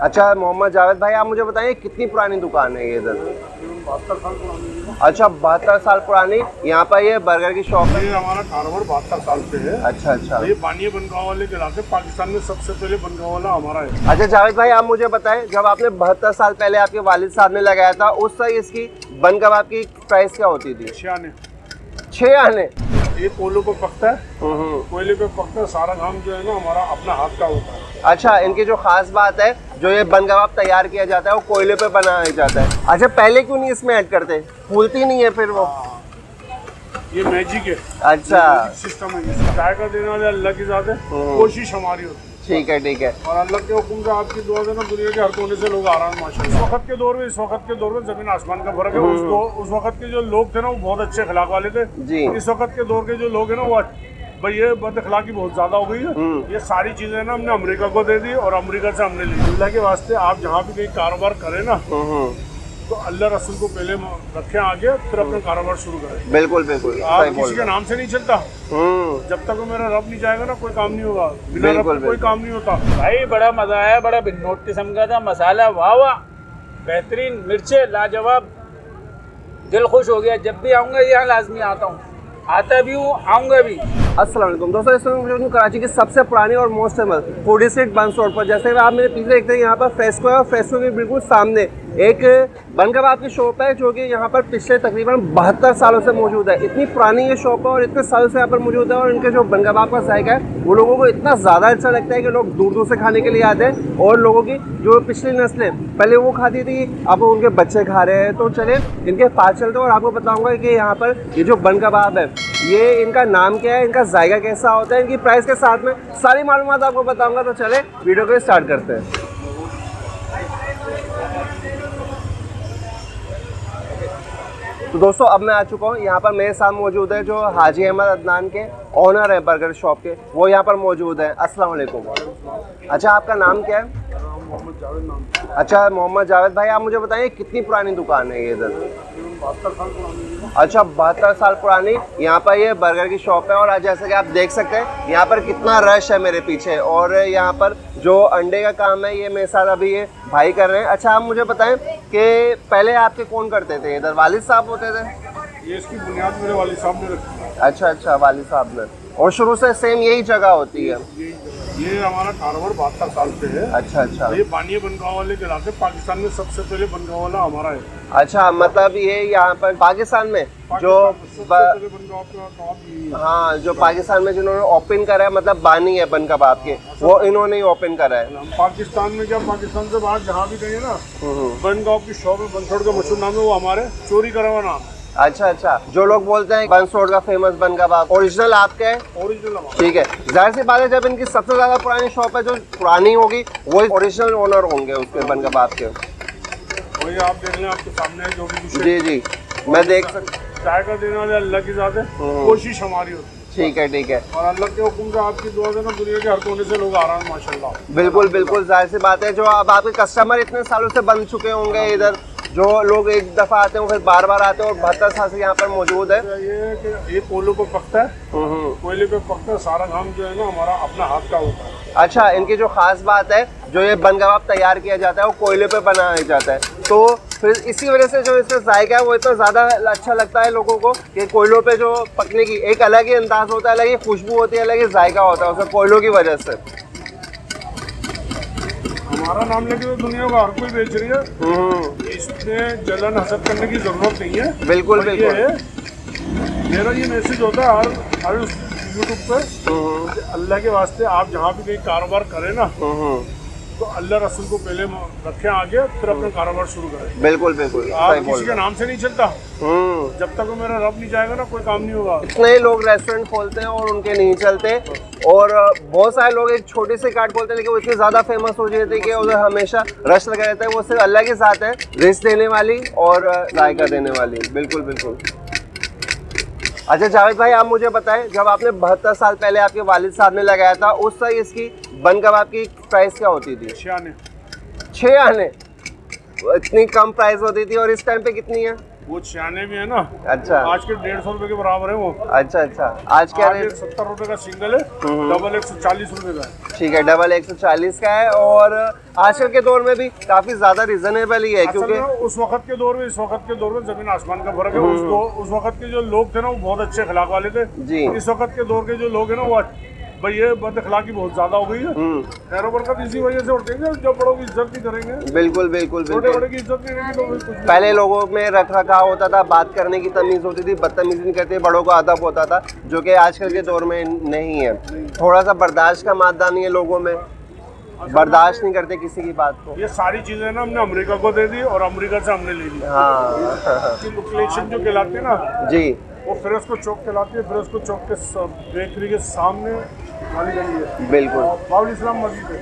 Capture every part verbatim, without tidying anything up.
अच्छा मोहम्मद जावेद भाई, आप मुझे बताइए कितनी पुरानी दुकान है ये इधर? अच्छा, बहत्तर साल पुरानी यहाँ पर ये बर्गर की शॉप है। ये हमारा कारोबार बहत्तर साल से है। अच्छा अच्छा, ये बानिया बनगांव वाले के इलाके पाकिस्तान में सबसे पहले बनगांव वाला हमारा है। अच्छा जावेद भाई, आप मुझे बताएं, जब आपने बहत्तर साल पहले आपके वालिद साहब ने लगाया था, उस समय इसकी बन कबाब की प्राइस क्या होती थी? छः आने। छः आने ये कोयले पे पकता है, कोयले पे पकता है, सारा काम जो है ना हमारा अपना हाथ का होता है। अच्छा, इनकी जो खास बात है, जो ये बन कबाब तैयार किया जाता है वो कोयले पे बनाया जाता है। अच्छा, पहले क्यों नहीं इसमें ऐड करते? फूलती नहीं है फिर वो? ये मैजिक है। अच्छा, सिस्टम है, जायका देने वाले अल्लाह की जात है, कोशिश हमारी होती है। ठीक है ठीक है, और अल्लाह के हुक्म से आपकी दुआ से ना दुनिया के हर कोने से लोग आ रहे हैं माशाल्लाह। इस वक्त के दौर में इस वक्त के दौर में जमीन आसमान का फर्क है। उस दो, उस वक्त के जो लोग थे ना वो बहुत अच्छे अखलाक वाले थे जी। इस वक्त के दौर के जो लोग हैं ना वो भाई ये बद अखलाकी बहुत ज्यादा हो गई है। ये सारी चीजें ना हमने अमेरिका को दे दी और अमेरिका से हमने ली। अल्लाह के वास्ते आप जहाँ भी कहीं कारोबार करें ना तो अल्लाह रसूल को पहले रखें आगे, फिर अपना कारोबार शुरू करें। बिल्कुल बिल्कुल, आप किसी के नाम से नहीं चलता जब तक वो मेरा रब नहीं जाएगा ना, कोई काम नहीं होगा। बिना रब का कोई काम नहीं होता। भाई बड़ा मजा आया, बड़ा बिनोट किस्म का था, मसाला वाह वाह, बेहतरीन, मिर्चे लाजवाब, दिल खुश हो गया। जब भी आऊँगा यहाँ लाजमी आता हूँ, आता भी हूँ, आऊँगा भी। अस्सलाम वालेकुम दोस्तों, इस समय कराची की सबसे पुरानी और most famous food street Burns road पर, जैसे आप मेरे पीछे देखते हैं यहाँ पर फ्रेस्को है, और फ्रेस्को के बिल्कुल सामने एक बन कबाब की शॉप है जो कि यहाँ पर पिछले तकरीबन बहत्तर सालों से मौजूद है। इतनी पुरानी ये शॉप है और इतने सालों से यहाँ पर मौजूद है, और इनके जो बन कबाब का जायका है वो लोगों को इतना ज़्यादा अच्छा लगता है कि लोग दूर दूर से खाने के लिए आते हैं। और लोगों की जो पिछली नस्लें पहले वो खाती थी, अब उनके बच्चे खा रहे हैं। तो चले इनके पास चलते हैं और आपको बताऊँगा कि यहाँ पर ये जो बन कबाब है ये इनका नाम क्या है, इनका जायका कैसा होता है, इनकी प्राइस के साथ में सारी मालूमात आपको बताऊंगा। तो चले वीडियो को स्टार्ट करते हैं। तो दोस्तों अब मैं आ चुका हूँ, यहाँ पर मेरे साथ मौजूद है जो हाजी अहमद अदनान के ऑनर है बर्गर शॉप के, वो यहाँ पर मौजूद है। अस्सलाम वालेकुम। अच्छा, आपका नाम क्या है? मोहम्मद जावेद नाम। अच्छा मोहम्मद जावेद भाई, आप मुझे बताइए कितनी पुरानी दुकान है ये इधर? अच्छा, बहत्तर साल पुरानी यहाँ पर ये बर्गर की शॉप है, और जैसे कि आप देख सकते हैं यहाँ पर कितना रश है मेरे पीछे, और यहाँ पर जो अंडे का काम है ये मेरे साथ अभी ये भाई कर रहे हैं। अच्छा आप मुझे बताएं कि पहले आपके कौन करते थे इधर? वालिद साहब होते थे। ये इसकी बुनियाद मेरे वालिद साहब ने रखी। अच्छा अच्छा, वालिद साहब ने, और शुरू से सेम यही जगह होती है? ये हमारा कारोबार बहत्तर साल से है। अच्छा अच्छा, ये बानिया बनगांव वाले के इलाके पाकिस्तान में सबसे पहले बनगांव वाला हमारा है। अच्छा, मतलब ये यहाँ पर पाकिस्तान में जो ब... हाँ, जो पाकिस्तान में जिन्होंने ओपन करा है, मतलब बानी है बन कबाब के, वो इन्होंने ही ओपन करा है। पाकिस्तान में क्या, पाकिस्तान से बाहर जहाँ भी गए ना बनगांव की शॉप है, बनसोड़ का मशहूर नाम है, वो हमारे चोरी करा हुआ नाम है। अच्छा अच्छा, जो लोग बोलते हैं बर्न्स रोड का फेमस बन कबाब, ओरिजिनल आपके है? ओरिजिनल। ठीक है, जाहिर सी बात है जब इनकी सबसे ज्यादा पुरानी शॉप है, जो पुरानी होगी वो ओरिजिनल ओनर होंगे उसके बन कबाब के। वही आप देख लें आपके सामने जो भी। जी जी, मैं देख सकता। जायका देने वाले अल्लाह की जात है, कोशिश हमारी होती है। ठीक है ठीक है, और अल्लाह के हुक्म से आपकी दुआ से ना दुनिया के हर कोने से लोग आ रहे हैं माशाल्लाह। बिल्कुल बिल्कुल, जाहिर सी बात है जो अब आपके कस्टमर इतने सालों से बन चुके होंगे इधर, जो लोग एक दफ़ा आते हैं फिर बार बार आते हैं, और बहत्तर साल से यहाँ पर मौजूद है। ये कि ये कोयले पे पकता है, कोयले पे पकता है, सारा काम जो है ना हमारा अपना हाथ का होता है। अच्छा, इनकी जो खास बात है, जो ये बन कबाब तैयार किया जाता है वो कोयले पे बनाया जाता है, तो फिर इसी वजह से जो इसका जायका है वो इतना ज़्यादा अच्छा लगता है लोगों को कि कोयलों पर जो पकने की एक अलग ही अंदाज होता है, अलग ही खुशबू होती है, अलग ही जायका होता है उसका, कोयलों की वजह से। हमारा नाम लेके तो दुनिया को हर कोई बेच रही है, इसमें जलन हसद करने की जरूरत नहीं है। बिल्कुल बिल्कुल, ये मेरा ये मैसेज होता है हर हर यूट्यूब पे, अल्लाह के वास्ते आप जहाँ भी कहीं कारोबार करें ना तो अल्लाह रसूल को पहले रखें आगे, फिर अपना कारोबार शुरू करें। बिल्कुल बिल्कुल, आप किसी के नाम से नहीं चलता जब तक वो मेरा रब नहीं जाएगा ना, कोई काम नहीं होगा। इतने लोग रेस्टोरेंट खोलते हैं और उनके नहीं चलते, और बहुत सारे लोग एक छोटे से कार्ड खोलते हैं लेकिन वो इतने ज़्यादा फेमस हो जाते हैं कि उधर हमेशा रश लगा रहता है। वो सिर्फ अल्लाह के साथ है, रिस्क देने वाली और जायका देने वाली। बिल्कुल बिल्कुल। अच्छा जावेद भाई, आप मुझे बताएं, जब आपने बहत्तर साल पहले आपके वालिद साहब ने लगाया था, उस समय इसकी बन कबाब की प्राइस क्या होती थी? छः आने। छः आने, इतनी कम प्राइस होती थी, और इस टाइम पे कितनी है? वो छियानवे है ना। अच्छा, आज के डेढ़ सौ रूपये के बराबर है वो। अच्छा अच्छा, आज क्या रेट? सत्तर रूपये का सिंगल है, डबल एक सौ चालीस रूपये का है। ठीक है, डबल एक सौ चालीस का है। और आजकल के दौर में भी काफी ज्यादा रिजनेबल ही है, क्योंकि उस वक्त के दौर में इस वक्त के दौर में जमीन आसमान का फर्क है। उस वक्त के जो लोग थे ना वो बहुत अच्छे अखलाक वाले थे जी, इस वक्त के दौर के जो लोग है ना वो भाई ये बदअखलाकी बहुत ज्यादा हो गई है। खैर बरकत इसी वजह से उठते हैं, जब बड़ों की इज्जत नहीं करेंगे। बिल्कुल बिल्कुल, छोटे बड़े की इज्जत नहीं करेंगे तो पहले लोगों में रख रखाव होता था, बात करने की तमीज होती थी, बदतमीजी नहीं करते, बड़ों का अदब होता था, जो कि आजकल के दौर में नहीं है। थोड़ा सा बर्दाश्त का मादा नहीं है लोगों में, बर्दाश्त नहीं करते किसी की बात को। ये सारी चीजें ना हमने अमेरिका को दे दी और अमेरिका से हमने ले ली। हाँ, लोकेशन जो कहलाते हैं ना जी, वो फ्रेस्को चौक कहलाती है। फ्रेस्को चौक के बेकरी के सामने वाली गली है। बिल्कुल, बाबुल इस्लाम मस्जिद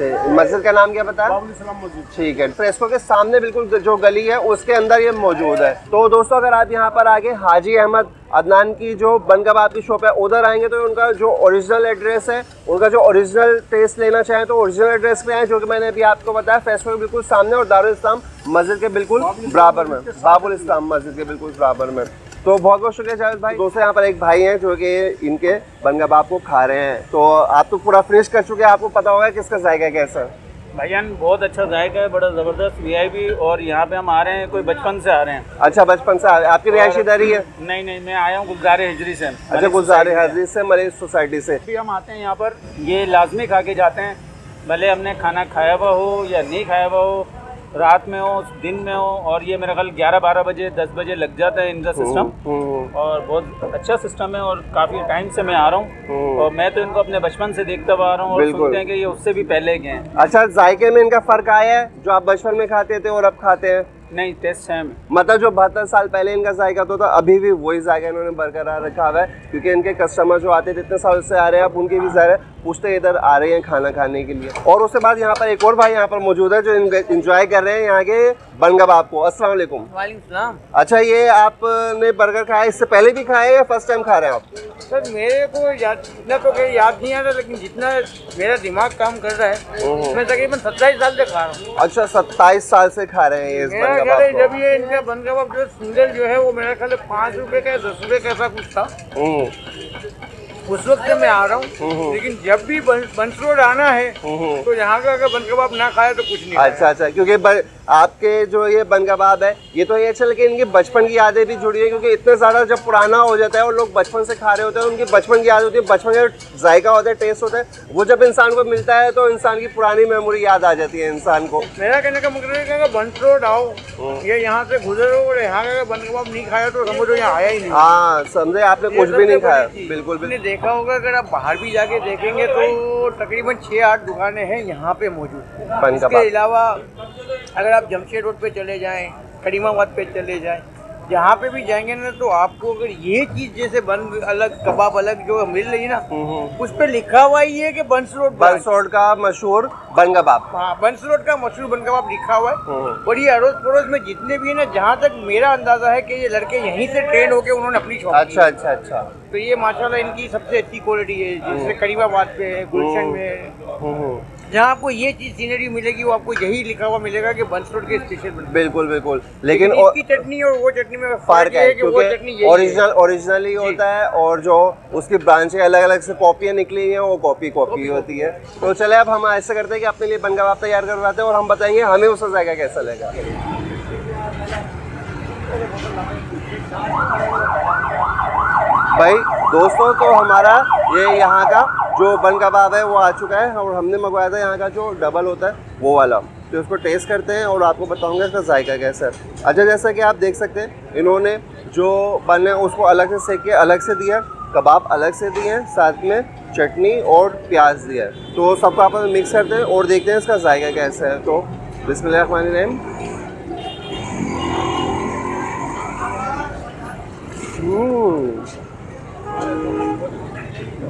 है। मस्जिद का नाम क्या बताया? बाबुल इस्लाम मस्जिद। ठीक है, फ्रेस्को के सामने बिल्कुल जो गली है उसके अंदर ये मौजूद है। तो दोस्तों, अगर आप यहाँ पर आगे हाजी अहमद अदनान की जो बन कबाब की शॉप है उधर आएंगे तो उनका जो ओरिजिनल एड्रेस है, उनका जो ओरिजिनल टेस्ट लेना चाहें तो ओरिजिनल एड्रेस पे आए, जो कि मैंने अभी आपको बताया, फ्रेस्को के बिल्कुल सामने और दारुल इस्लाम मस्जिद के बिल्कुल बराबर में, बाबुल इस्लाम मस्जिद के बिल्कुल बराबर में। तो बहुत बहुत शुक्रिया जावेद भाई। दोस्तों, यहाँ पर एक भाई हैं जो कि इनके बन कबाब को खा रहे हैं। तो आप तो पूरा फिनिश कर चुके हैं, आपको पता होगा किसका जायका कैसा है। भाईजान बहुत अच्छा जायका है, बड़ा ज़बरदस्त वीआईपी। और यहाँ पे हम आ रहे हैं, कोई बचपन से आ रहे हैं। अच्छा, बचपन से आ रहे हैं। आपकी रिहायशी इधर ही है? नहीं नहीं, मैं आया हूँ गुलजारे हजरी से। अच्छा, गुलजारे हजरी से, मरीज सोसाइटी से। भी हम आते हैं यहाँ पर, ये लाजमी खा के जाते हैं, भले हमने खाना खाया हुआ हो या नहीं खाया हुआ हो, रात में हो दिन में हो। और ये मेरा ख्याल ग्यारह बारह बजे दस बजे लग जाता है इनका सिस्टम, और बहुत अच्छा सिस्टम है। और काफ़ी टाइम से मैं आ रहा हूँ, और मैं तो इनको अपने बचपन से देखता हुआ आ रहा हूँ, और सोचते हैं कि ये उससे भी पहले के हैं। अच्छा, जायके में इनका फ़र्क आया है जो आप बचपन में खाते थे और अब खाते हैं? नहीं, टेस्ट है। मतलब जो बहत्तर साल पहले इनका जायका तो था, अभी भी वही जायका इन्होंने बरकरार रखा हुआ है, क्योंकि इनके कस्टमर जो आते थे इतने साल से आ रहे हैं, अब उनके भी ज़ाहिर है पूछते इधर आ रहे हैं खाना खाने के लिए। और उसके बाद यहाँ पर एक और भाई यहाँ पर मौजूद है जो इंजॉय कर रहे हैं यहाँ के बन कबाब को। अस्सलाम वालेकुम। वालेकुम सलाम। अच्छा, ये आपने बर्गर खाया, इससे पहले भी खाया या फर्स्ट टाइम खा रहे हैं आप? सर, मेरे को याद इतना तो याद नहीं आ रहा, लेकिन जितना मेरा दिमाग काम कर रहा है, मैं तकरीबन सत्ताईस साल से खा रहा हूँ। अच्छा, सत्ताईस साल से खा रहे हैं ये। जब ये इनका बन कबाब जो सिंगल जो है वो मेरा ख्याल पाँच रुपए का दस रुपए का ऐसा कुछ था, उस वक्त से मैं आ रहा हूँ। लेकिन जब भी बर्न्स रोड आना है तो यहाँ का अगर बन कबाब ना खाया तो कुछ नहीं। अच्छा अच्छा, क्योंकि बर... आपके जो ये बन कबाब है ये तो ये अच्छा, लेकिन इनकी बचपन की यादें भी जुड़ी है, क्योंकि इतना ज़्यादा जब पुराना हो जाता है और लोग बचपन से खा रहे होते हैं, उनकी बचपन की याद होती है, बचपन का जायका होता है, टेस्ट होता है, वो जब इंसान को मिलता है तो इंसान की पुरानी मेमोरी याद आ जाती है इंसान को। मेरा कहने का मतलब है कि बर्न्स रोड आओ, ये यहाँ से गुजरो, और यहाँ का बन कबाब नहीं खाया तो समझो यहाँ आया ही नहीं। हाँ, समझे आपने कुछ भी नहीं खाया। बिल्कुल बिल्कुल, देखा होगा अगर आप बाहर भी जाके देखेंगे तो तकरीबन छः आठ दुकानें हैं यहाँ पे मौजूद। इसके अलावा अगर आप जमशेद रोड पे चले जाएं, करीम आबाद पे चले जाएं, जहाँ पे भी जाएंगे ना तो आपको अगर ये चीज़ जैसे बन अलग कबाब अलग जो मिल रही है ना, उस पे लिखा हुआ ही है कि बर्न्स रोड बर्न्स रोड का मशहूर बन कबाब। हाँ, बर्न्स रोड का मशहूर बन कबाब लिखा हुआ है। और ये अड़ोस पड़ोस में जितने भी है ना, जहाँ तक मेरा अंदाजा है कि ये लड़के यहीं से ट्रेन होके उन्होंने अपनी शॉप। अच्छा अच्छा अच्छा, तो ये माशाल्लाह इनकी सबसे अच्छी क्वालिटी है, जैसे करीमाबाद पे है, गुलशन में है, जहाँ आपको ये चीज सीनरी मिलेगी वो आपको यही लिखा हुआ मिलेगा कि बर्न्स रोड के स्टेशन पर। बिल्कुल बिल्कुल, लेकिन इसकी चटनी और वो चटनी में फर्क है, क्योंकि ओरिजिनल ओरिजिनली होता है, और जो उसकी ब्रांचें अलग अलग से कॉपियाँ निकली हैं वो कॉपी कॉपी होती है। तो चले, अब हम ऐसे करते हैं कि अपने लिए बन कबाब तैयार करवाते हैं और हम बताएंगे हमें उसका जायका कैसा लगेगा। भाई दोस्तों, तो हमारा ये यहाँ का जो बन कबाब है वो आ चुका है, और हमने मंगवाया था यहाँ का जो डबल होता है वो वाला, तो उसको टेस्ट करते हैं और आपको बताऊंगा इसका जायका कैसा है। अच्छा, जैसा कि आप देख सकते हैं इन्होंने जो बन है उसको अलग से सेक के अलग से दिया, कबाब अलग से दिए हैं, साथ में चटनी और प्याज दिया है। तो सबको आपस में मिक्स करते हैं और देखते हैं इसका जायका कैसा है। तो बिस्मिल्लाह रहमान रहीम,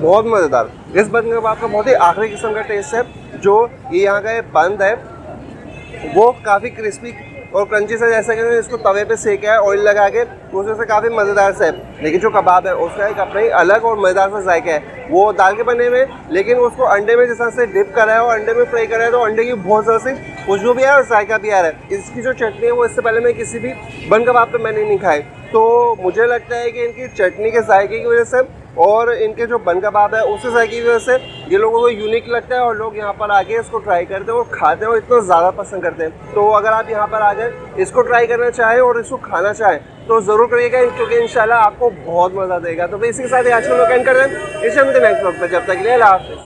बहुत मज़ेदार। इस बन कबाब का बहुत ही आखिरी किस्म का टेस्ट है, जो ये यहाँ का ये बंद है वो काफ़ी क्रिस्पी और क्रंची सा जैसा कि इसको तवे पे सेका है ऑयल लगा के, उसमें से काफ़ी मज़ेदार सा है। लेकिन जो कबाब है उसका एक अपना ही अलग और मज़ेदार सा जायका है। वो दाल के बने हुए, लेकिन उसको अंडे में जैसा से डिप करा है और अंडे में फ्राई करा है, तो अंडे की बहुत ज़्यादा सी खुशबू भी है और जायका भी आ रहा है। इसकी जो चटनी है वो इससे पहले मैं किसी भी बन कबाब पर मैंने नहीं खाई, तो मुझे लगता है कि इनकी चटनी के जायके की वजह से और इनके जो बन कबाब है उसके जायके की वजह से ये लोगों को यूनिक लगता है और लोग यहाँ पर आके इसको ट्राई करते हैं और खाते हैं और इतना ज़्यादा पसंद करते हैं। तो अगर आप यहाँ पर आ जाए, इसको ट्राई करना चाहें और इसको खाना चाहें तो ज़रूर करिएगा, क्योंकि इंशाल्लाह आपको बहुत मज़ा देगा। तो इसी के साथ आज को लोग एंड कर दें, इस नेक्स्ट वक्त पर, जब तक के लिए अल्लाह हाफ़िज़।